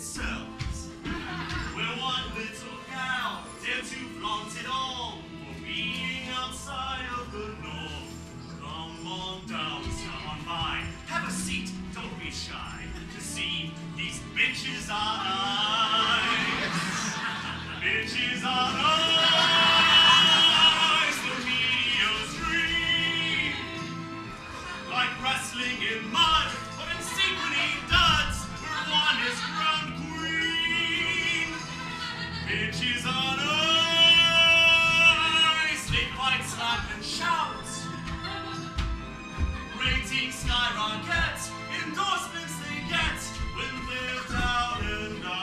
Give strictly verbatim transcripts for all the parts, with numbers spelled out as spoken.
themselves. We're one little cow, dare to flaunt it all, for being outside of the norm. Come on down, come on by, have a seat, don't be shy, to see these bitches are nice. The bitches are nice, the media's dream, like wrestling in mud, but in synchrony duds, where one is crowned queen. Bitches are nice, they fight, slap, and shout. Rating skyrockets, endorsements they get when they're down and out.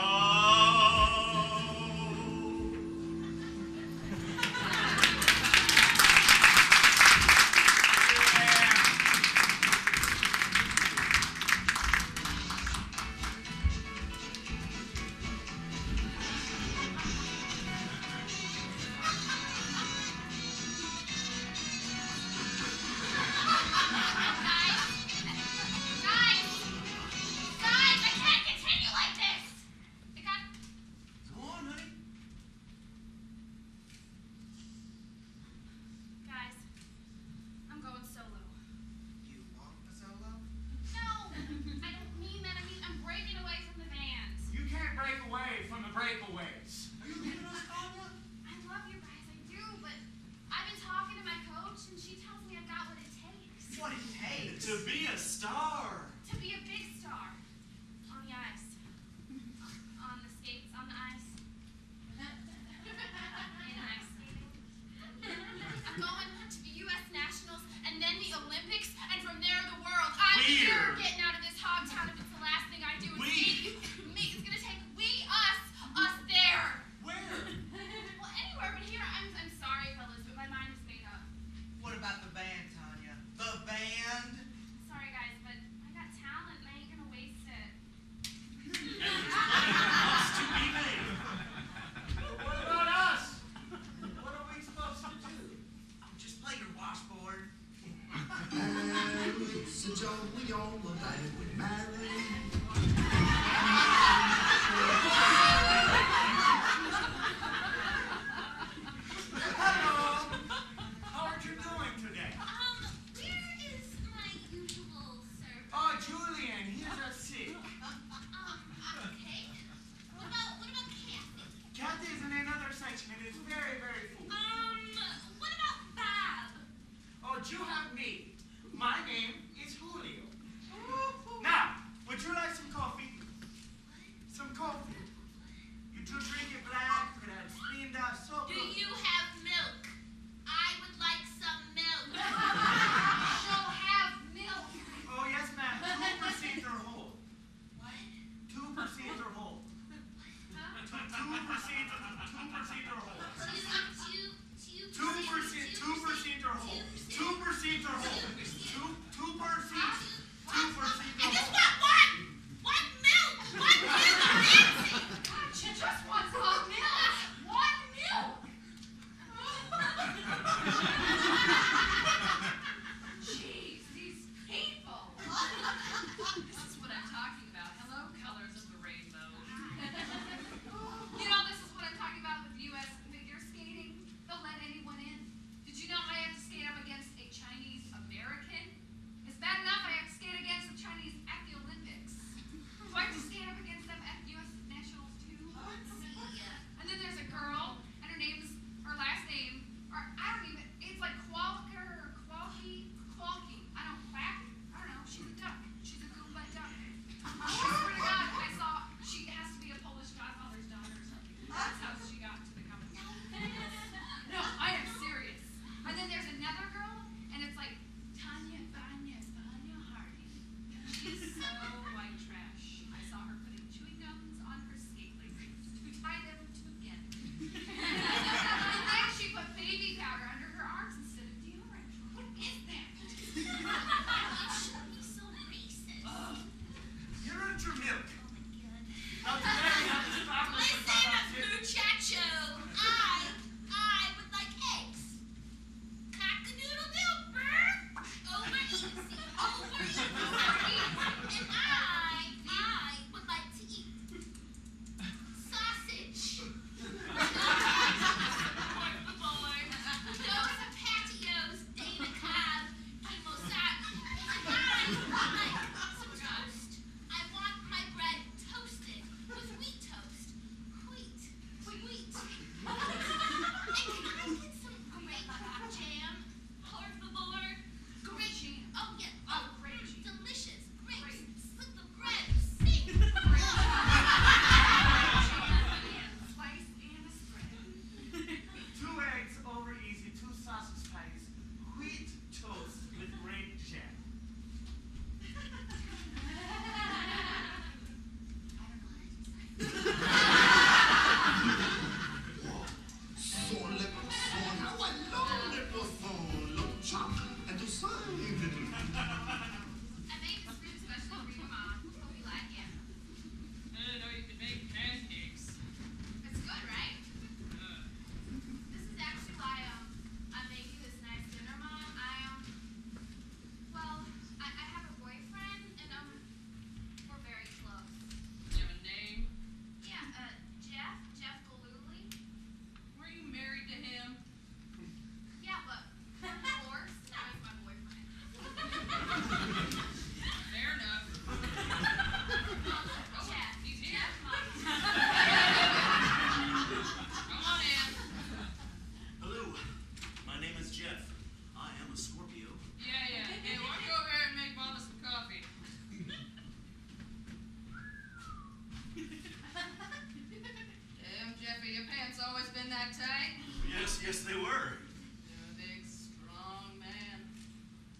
that tight? Yes, yes, they were. You're a big, strong man.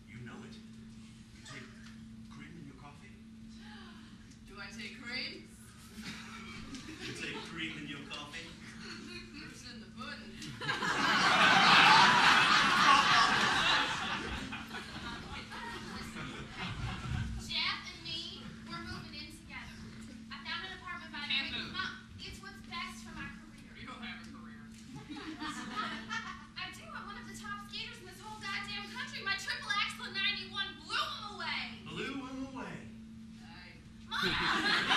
You know it. You take cream in your coffee. Do I take cream? You take cream in your coffee? It's in the pudding. Jeff and me, we're moving in together. I found an apartment by the way. Mom, it's what's best for my career. You don't have a career. I do. I'm one of the top skaters in this whole goddamn country. My triple axel ninety-one blew him away. Blew him away. All right. Mom!